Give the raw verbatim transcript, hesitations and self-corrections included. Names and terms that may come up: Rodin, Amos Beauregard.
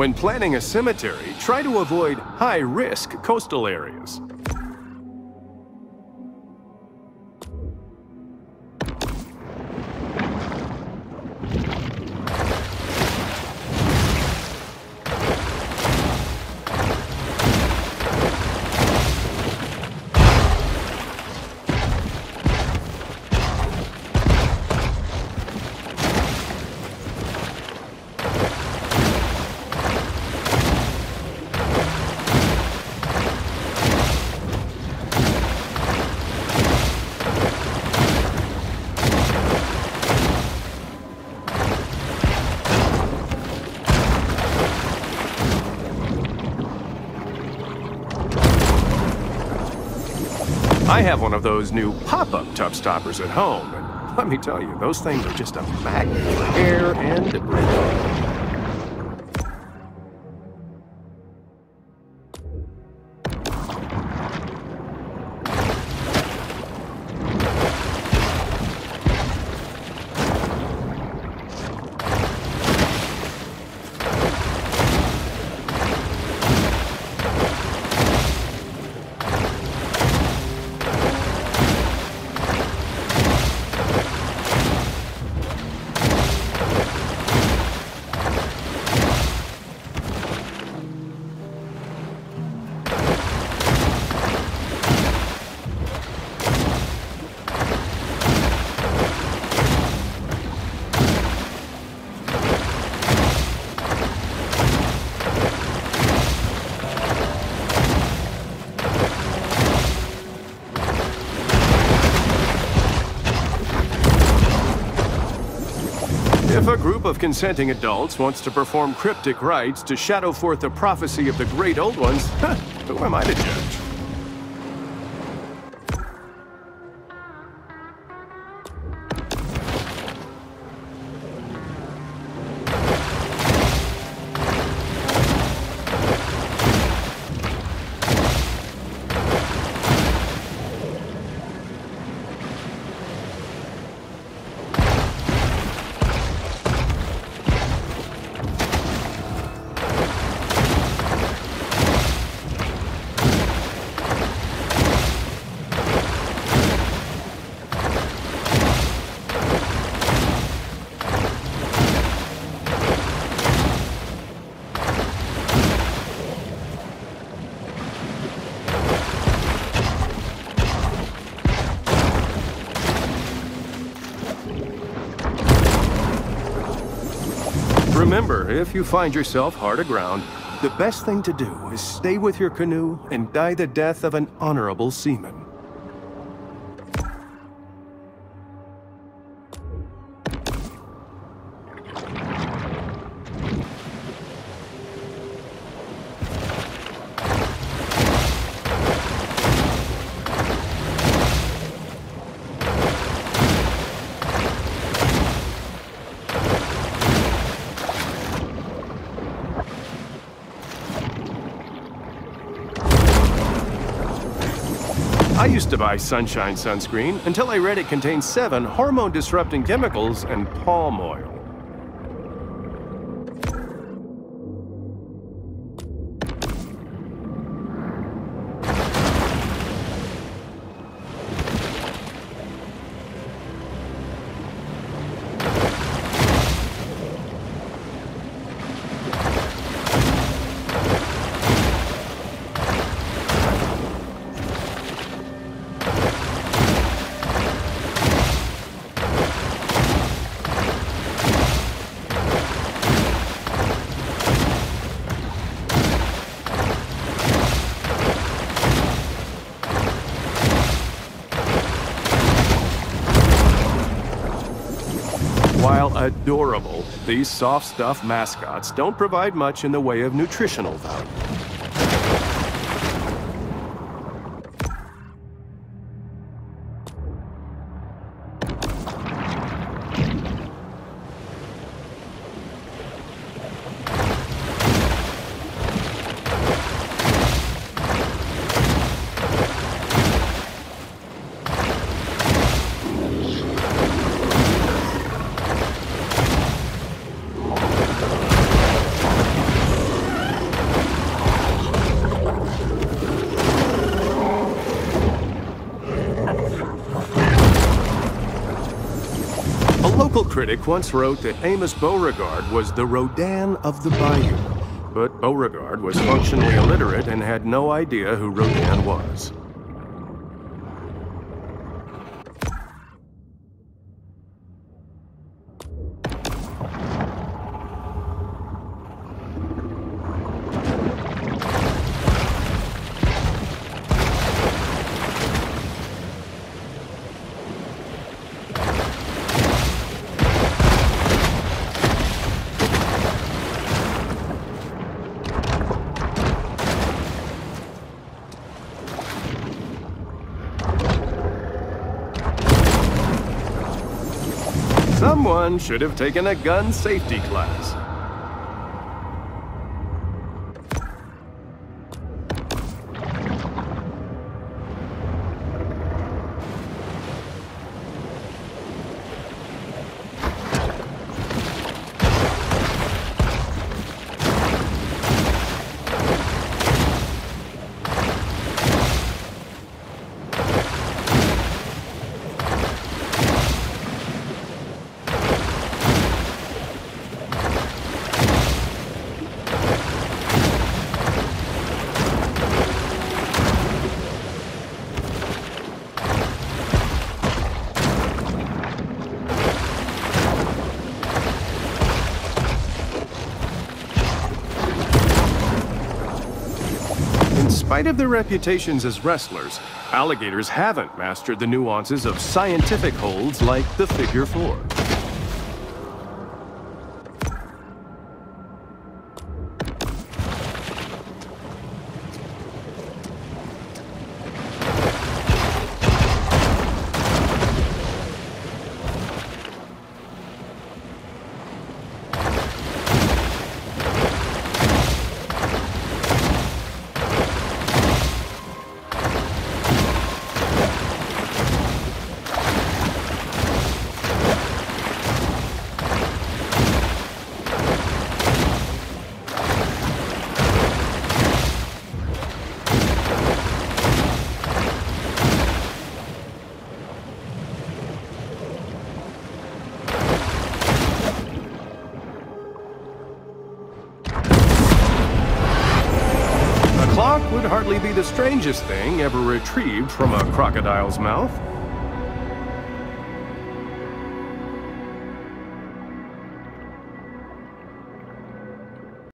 When planning a cemetery, try to avoid high-risk coastal areas. I have one of those new pop-up tub stoppers at home, and let me tell you, those things are just a magnet for air and debris. If a group of consenting adults wants to perform cryptic rites to shadow forth the prophecy of the Great Old Ones, huh, who am I to judge? Remember, if you find yourself hard aground, the best thing to do is stay with your canoe and die the death of an honorable seaman. I used to buy Sunshine sunscreen until I read it contains seven hormone-disrupting chemicals and palm oil. While adorable, these soft stuff mascots don't provide much in the way of nutritional value. critic once wrote that Amos Beauregard was the Rodin of the Bayou, but Beauregard was functionally illiterate and had no idea who Rodin was. Someone should have taken a gun safety class. In spite of their reputations as wrestlers, alligators haven't mastered the nuances of scientific holds like the figure four. Would hardly be the strangest thing ever retrieved from a crocodile's mouth.